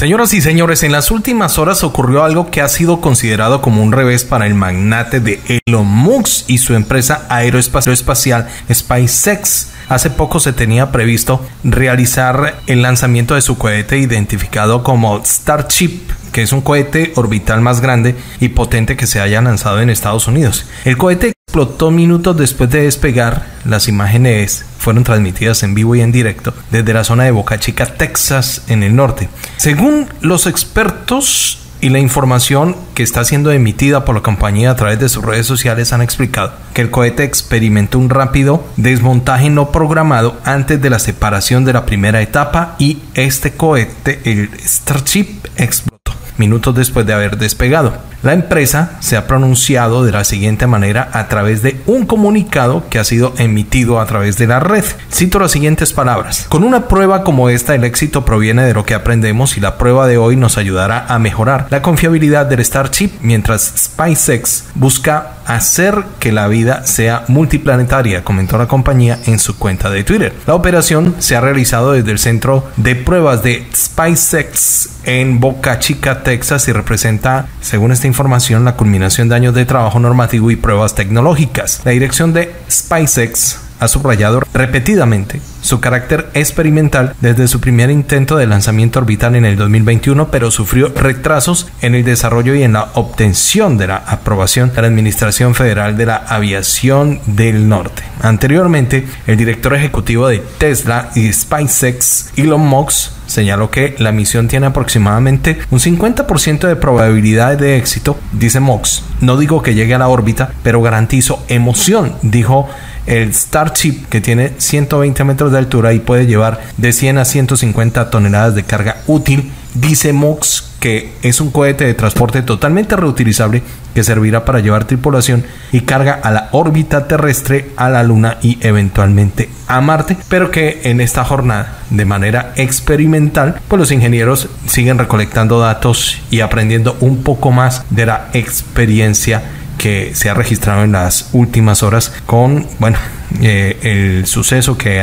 Señoras y señores, en las últimas horas ocurrió algo que ha sido considerado como un revés para el magnate de Elon Musk y su empresa aeroespacial SpaceX. Hace poco se tenía previsto realizar el lanzamiento de su cohete identificado como Starship, que es un cohete orbital más grande y potente que se haya lanzado en Estados Unidos. El cohete explotó minutos después de despegar. Las imágenes fueron transmitidas en vivo y en directo desde la zona de Boca Chica, Texas, en el norte. Según los expertos y la información que está siendo emitida por la compañía a través de sus redes sociales, han explicado que el cohete experimentó un rápido desmontaje no programado antes de la separación de la primera etapa y este cohete, el Starship, explotó minutos después de haber despegado. La empresa se ha pronunciado de la siguiente manera a través de un comunicado que ha sido emitido a través de la red. Cito las siguientes palabras: "Con una prueba como esta, el éxito proviene de lo que aprendemos y la prueba de hoy nos ayudará a mejorar la confiabilidad del Starship mientras SpaceX busca hacer que la vida sea multiplanetaria", comentó la compañía en su cuenta de Twitter. La operación se ha realizado desde el centro de pruebas de SpaceX en Boca Chica, Texas, y representa, según esta información, la culminación de años de trabajo normativo y pruebas tecnológicas. La dirección de SpaceX ha subrayado repetidamente su carácter experimental desde su primer intento de lanzamiento orbital en el 2021, pero sufrió retrasos en el desarrollo y en la obtención de la aprobación de la Administración Federal de la Aviación del Norte. Anteriormente, el director ejecutivo de Tesla y SpaceX, Elon Musk, señaló que la misión tiene aproximadamente un 50% de probabilidad de éxito. Dice Musk: "No digo que llegue a la órbita, pero garantizo emoción", dijo el Starship, que tiene 120 metros de altura y puede llevar de 100 a 150 toneladas de carga útil. Dice Musk que es un cohete de transporte totalmente reutilizable que servirá para llevar tripulación y carga a la órbita terrestre, a la Luna y eventualmente a Marte, pero que en esta jornada, de manera experimental, pues los ingenieros siguen recolectando datos y aprendiendo un poco más de la experiencia que se ha registrado en las últimas horas con, bueno, el suceso que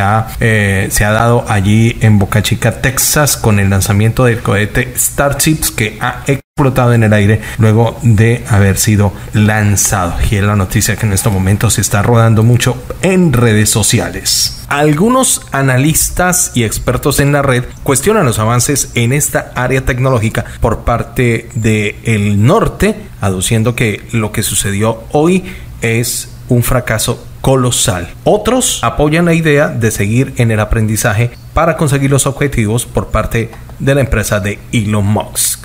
se ha dado allí en Boca Chica, Texas, con el lanzamiento del cohete Starship, que ha explotado en el aire luego de haber sido lanzado. Y es la noticia que en estos momentos se está rodando mucho en redes sociales. Algunos analistas y expertos en la red cuestionan los avances en esta área tecnológica por parte del norte, aduciendo que lo que sucedió hoy es un fracaso colosal. Otros apoyan la idea de seguir en el aprendizaje para conseguir los objetivos por parte de la empresa de Elon Musk.